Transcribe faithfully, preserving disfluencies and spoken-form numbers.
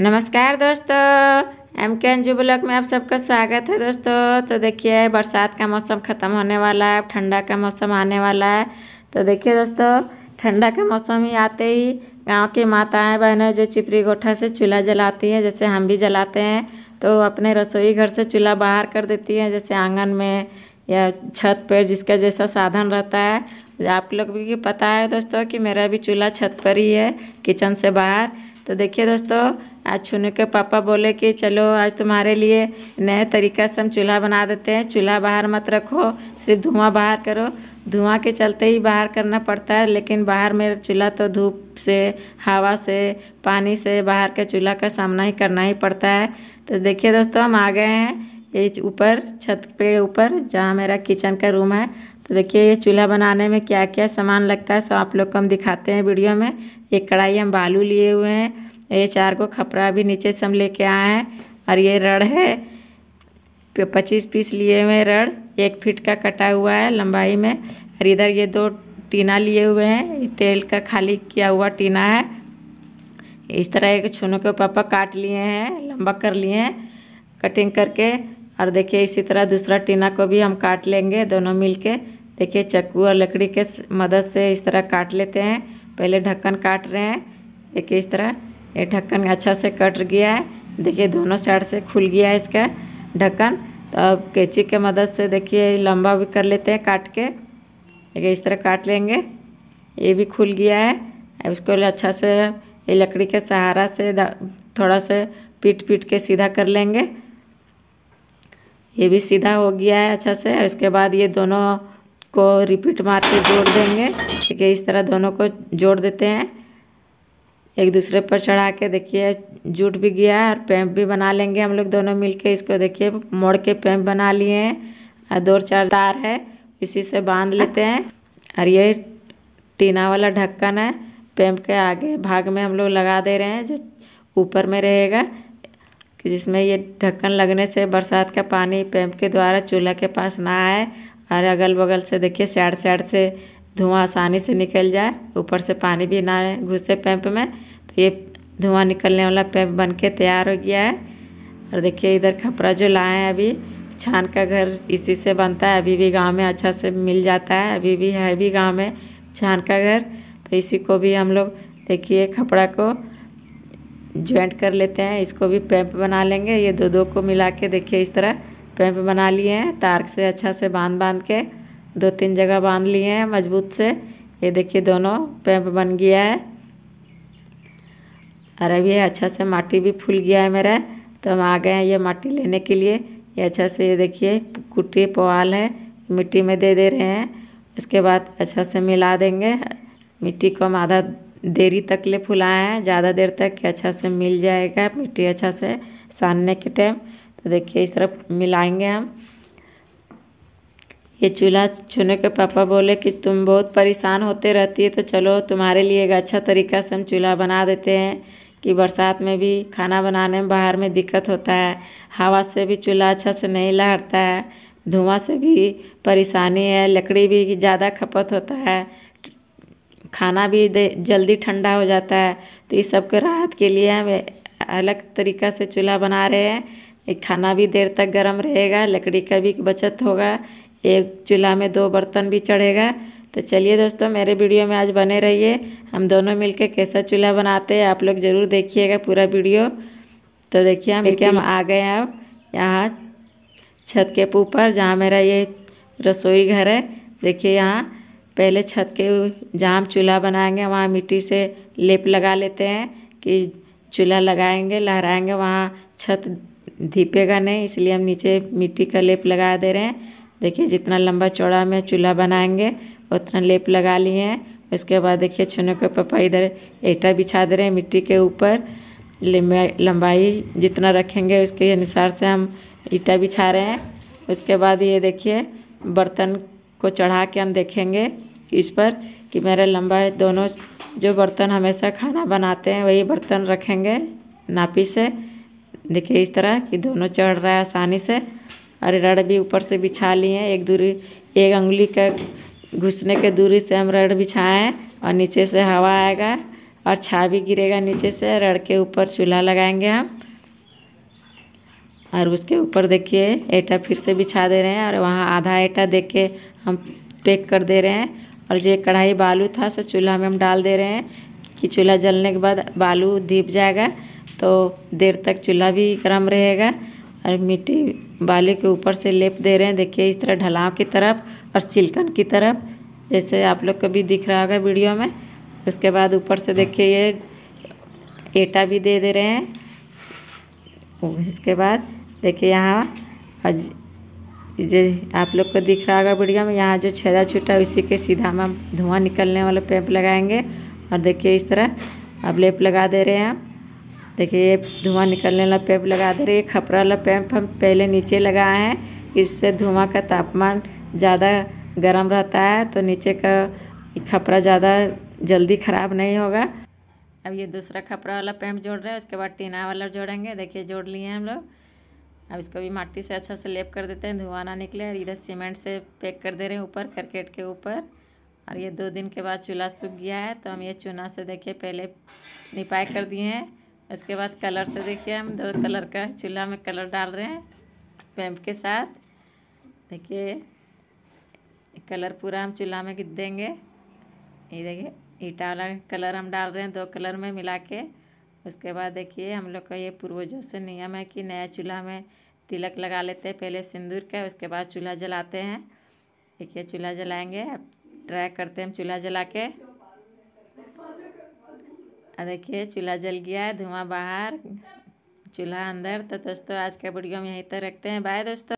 नमस्कार दोस्तों, एम के अंजू ब्लॉग में आप सबका स्वागत है। दोस्तों तो देखिए बरसात का मौसम ख़त्म होने वाला है, अब ठंडा का मौसम आने वाला है। तो देखिए दोस्तों, ठंडा का मौसम ही आते ही गांव की माताएं बहनें जो चिपरी गोठा से चूल्हा जलाती हैं, जैसे हम भी जलाते हैं, तो अपने रसोई घर से चूल्हा बाहर कर देती हैं, जैसे आंगन में या छत पर, जिसका जैसा साधन रहता है। आप लोग भी पता है दोस्तों कि मेरा भी चूल्हा छत पर ही है, किचन से बाहर। तो देखिए दोस्तों, आज छुनू के पापा बोले कि चलो आज तुम्हारे लिए नए तरीका से हम चूल्हा बना देते हैं। चूल्हा बाहर मत रखो, सिर्फ धुआं बाहर करो। धुआं के चलते ही बाहर करना पड़ता है, लेकिन बाहर मेरा चूल्हा तो धूप से, हवा से, पानी से बाहर के चूल्हा का सामना ही करना ही पड़ता है। तो देखिए दोस्तों, हम आ गए हैं ये ऊपर छत पे, ऊपर जहाँ मेरा किचन का रूम है। तो देखिए ये चूल्हा बनाने में क्या क्या सामान लगता है, सो आप लोग को हम दिखाते हैं वीडियो में। एक कढ़ाई हम बालू लिए हुए हैं, ये चार को खपरा भी नीचे से हम लेके आए हैं, और ये रड़ है, पच्चीस पीस लिए हुए रड़, एक फीट का कटा हुआ है लंबाई में। और इधर ये दो टीना लिए हुए हैं, तेल का खाली किया हुआ टीना है। इस तरह एक छुनू के पापा काट लिए हैं, लंबा कर लिए हैं कटिंग करके। और देखिए इसी तरह दूसरा टीना को भी हम काट लेंगे, दोनों मिलके। देखिए चक्कू और लकड़ी के मदद से इस तरह काट लेते हैं। पहले ढक्कन काट रहे हैं, देखिए इस तरह ये ढक्कन अच्छा से कट गया है। देखिए दोनों साइड से खुल गया है इसका ढक्कन। तो अब कैंची के मदद से देखिए लंबा भी कर लेते हैं काट के। देखिए इस तरह काट लेंगे, ये भी खुल गया है। अब इसको अच्छा से ये लकड़ी के सहारा से थोड़ा से पीट पीट के सीधा कर लेंगे। ये भी सीधा हो गया है अच्छा से। इसके बाद ये दोनों को रिपीट मार के जोड़ देंगे। ठीक है, इस तरह दोनों को जोड़ देते हैं एक दूसरे पर चढ़ा के। देखिए जुट भी गया है और पैंप भी बना लेंगे हम लोग दोनों मिलके। इसको देखिए मोड़ के पैंप बना लिए हैं, और दो चार तार है इसी से बांध लेते हैं। और ये टीना वाला ढक्कन है, पैंप के आगे भाग में हम लोग लगा दे रहे हैं, जो ऊपर में रहेगा, कि जिसमें ये ढक्कन लगने से बरसात का पानी पैंप के द्वारा चूल्हा के पास ना आए, और अगल बगल से देखिए साइड साइड से धुआं आसानी से निकल जाए, ऊपर से पानी भी ना घुसे पैंप में। तो ये धुआं निकलने वाला पैंप बनके तैयार हो गया है। और देखिए इधर खपरा जो लाए हैं, अभी छान का घर इसी से बनता है, अभी भी गाँव में अच्छा से मिल जाता है, अभी भी है भी गाँव में छान का घर। तो इसी को भी हम लोग देखिए खपड़ा को ज्वाइंट कर लेते हैं, इसको भी पैंप बना लेंगे। ये दो दो को मिला के देखिए इस तरह पैंप बना लिए हैं, तार से अच्छा से बांध बांध के दो तीन जगह बांध लिए हैं मजबूत से। ये देखिए दोनों पैंप बन गया है। और अब ये अच्छा से माटी भी फूल गया है मेरा। तो हम आ गए हैं ये माटी लेने के लिए। ये अच्छा से ये देखिए कुट्टी पुआल है, मिट्टी में दे दे रहे हैं। उसके बाद अच्छा से मिला देंगे। मिट्टी को हम आधा देरी तक ले फुलाए हैं, ज़्यादा देर तक, कि अच्छा से मिल जाएगा मिट्टी अच्छा से सानने के टाइम। तो देखिए इस तरफ मिलाएंगे हम। ये चूल्हा छूने के पापा बोले कि तुम बहुत परेशान होते रहती है, तो चलो तुम्हारे लिए एक अच्छा तरीका से हम चूल्हा बना देते हैं, कि बरसात में भी खाना बनाने में बाहर में दिक्कत होता है, हवा से भी चूल्हा अच्छा से नहीं लहरता है, धुआँ से भी परेशानी है, लकड़ी भी ज़्यादा खपत होता है, खाना भी जल्दी ठंडा हो जाता है। तो इस सब के राहत के लिए हम अलग तरीका से चूल्हा बना रहे हैं। खाना भी देर तक गर्म रहेगा, लकड़ी का भी बचत होगा, एक चूल्हा में दो बर्तन भी चढ़ेगा। तो चलिए दोस्तों, मेरे वीडियो में आज बने रहिए, हम दोनों मिलकर कैसा चूल्हा बनाते हैं आप लोग ज़रूर देखिएगा पूरा वीडियो। तो देखिए हम देखिए हम आ गए हैं अब यहाँ छत के ऊपर, जहाँ मेरा ये रसोई घर है। देखिए यहाँ पहले छत के जहाँ चूल्हा बनाएंगे वहाँ मिट्टी से लेप लगा लेते हैं, कि चूल्हा लगाएंगे लहराएंगे वहाँ छत धीपेगा नहीं, इसलिए हम नीचे मिट्टी का लेप लगा दे रहे हैं। देखिए जितना लंबा चौड़ा में चूल्हा बनाएंगे उतना लेप लगा लिए हैं। उसके बाद देखिए छुनू के पापा इधर ईंटा बिछा दे रहे हैं मिट्टी के ऊपर, लंबाई जितना रखेंगे उसके अनुसार से हम ईंटा बिछा रहे हैं। उसके बाद ये देखिए बर्तन को चढ़ा के हम देखेंगे इस पर, कि मेरा लंबा दोनों जो बर्तन हमेशा खाना बनाते हैं वही बर्तन रखेंगे नापी से। देखिए इस तरह कि दोनों चढ़ रहा है आसानी से। और रड़ भी ऊपर से बिछा लिए हैं, एक दूरी एक अंगुली का घुसने के दूरी से हम रड़ बिछाएं, और नीचे से हवा आएगा और छाछ भी गिरेगा नीचे से, रड़ के ऊपर चूल्हा लगाएंगे हम। और उसके ऊपर देखिए एटा फिर से बिछा दे रहे हैं और वहाँ आधा एटा देख के हम पैक कर दे रहे हैं। और जो कढ़ाई बालू था सो चूल्हा में हम डाल दे रहे हैं कि चूल्हा जलने के बाद बालू दीप जाएगा तो देर तक चूल्हा भी गर्म रहेगा। और मिट्टी बालू के ऊपर से लेप दे रहे हैं, देखिए इस तरह ढलाव की तरफ और चिलकन की तरफ, जैसे आप लोग को भी दिख रहा होगा वीडियो में। उसके बाद ऊपर से देखिए ये एटा भी दे दे रहे हैं। इसके बाद देखिए यहाँ जो आप लोग को दिख रहा होगा वीडियो में, यहाँ जो छेदा छूटा उसी के सीधा में धुआं निकलने वाला पैप लगाएंगे। और देखिए इस तरह अब लेप लगा दे रहे हैं। देखिए ये धुआं निकलने वाला पैप लगा दे रहे हैं। खपरा वाला पैप हम पहले नीचे लगाए हैं, इससे धुआं का तापमान ज़्यादा गर्म रहता है तो नीचे का खपरा ज़्यादा जल्दी ख़राब नहीं होगा। अब ये दूसरा खपरा वाला पैप जोड़ रहे हैं, उसके बाद टीना वाला जोड़ेंगे। देखिए जोड़ लिए हैं हम लोग। अब इसको भी माटी से अच्छा से लेप कर देते हैं, धुआं ना निकले। और इधर सीमेंट से पैक कर दे रहे हैं ऊपर करकेट के ऊपर। और ये दो दिन के बाद चूल्हा सूख गया है तो हम ये चूना से देखिए पहले निपाई कर दिए हैं। उसके बाद कलर से देखिए हम दो कलर का चूल्हा में कलर डाल रहे हैं पैम्प के साथ। देखिए कलर पूरा हम चूल्हा में गिर देंगे। ये देखिए ईटा वाला कलर हम डाल रहे हैं दो कलर में मिला के। उसके बाद देखिए हम लोग का ये पूर्वजों से नियम है कि नया चूल्हा में तिलक लगा लेते हैं पहले सिंदूर का, उसके बाद चूल्हा जलाते हैं। देखिए चूल्हा जलाएंगे, अब ट्राई करते हैं हम चूल्हा जला के। देखिए चूल्हा जल गया है, धुआं बाहर चूल्हा अंदर। तो दोस्तों आज का वीडियो हम यहीं तक रखते हैं, बाय दोस्तों।